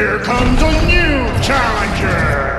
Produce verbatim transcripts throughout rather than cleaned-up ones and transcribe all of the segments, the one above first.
Here comes a new challenger!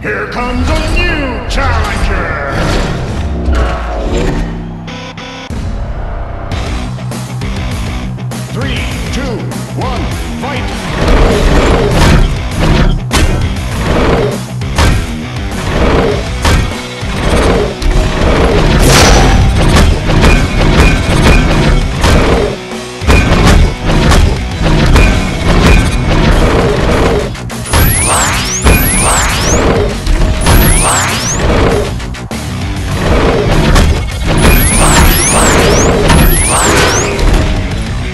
Here comes a new challenger! Three, two, one, fight! Maximum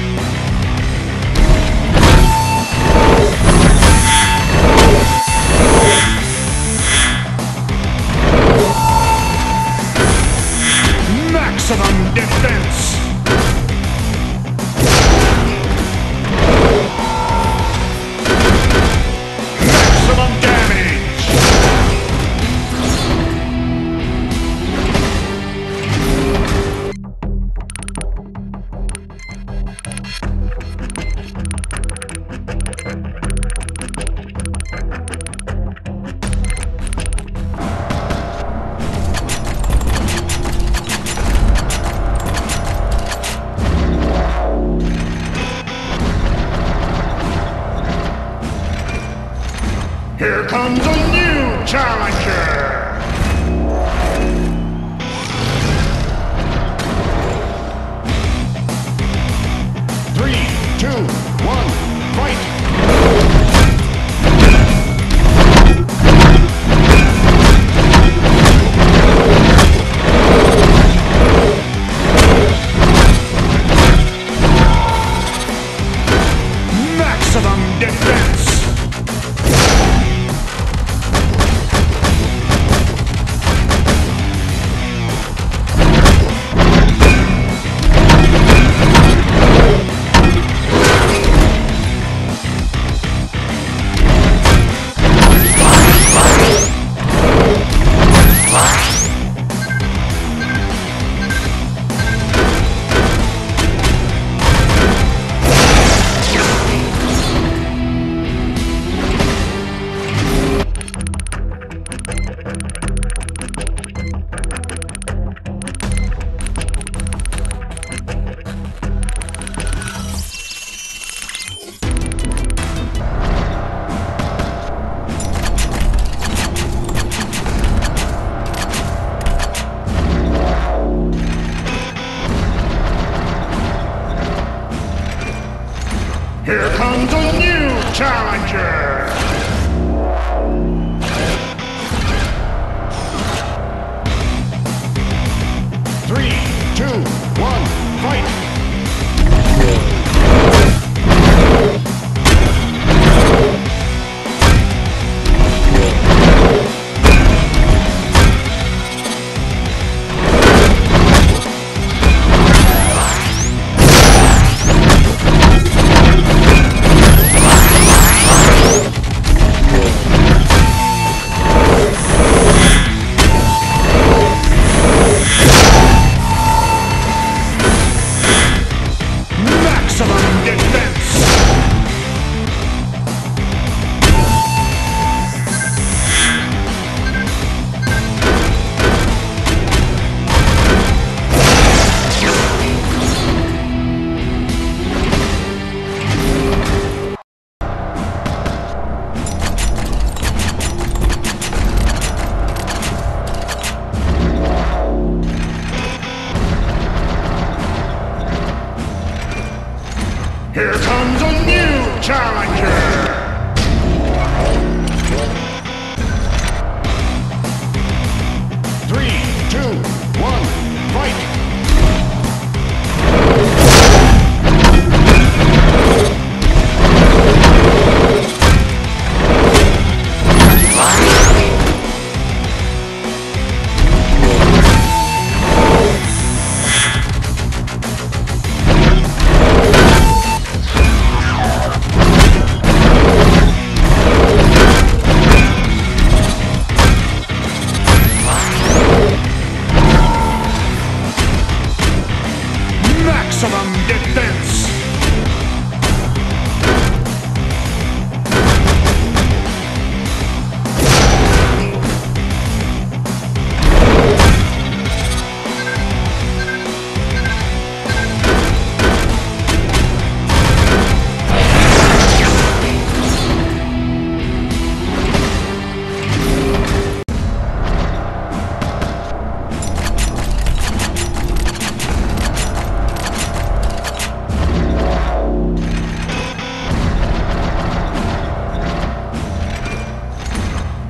defense! Maximum damage! Here comes a new challenger! Three, two, one, fight! Here comes a new challenger! Three, two, one, fight! Here comes a new challenger!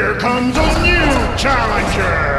Here comes a new challenger!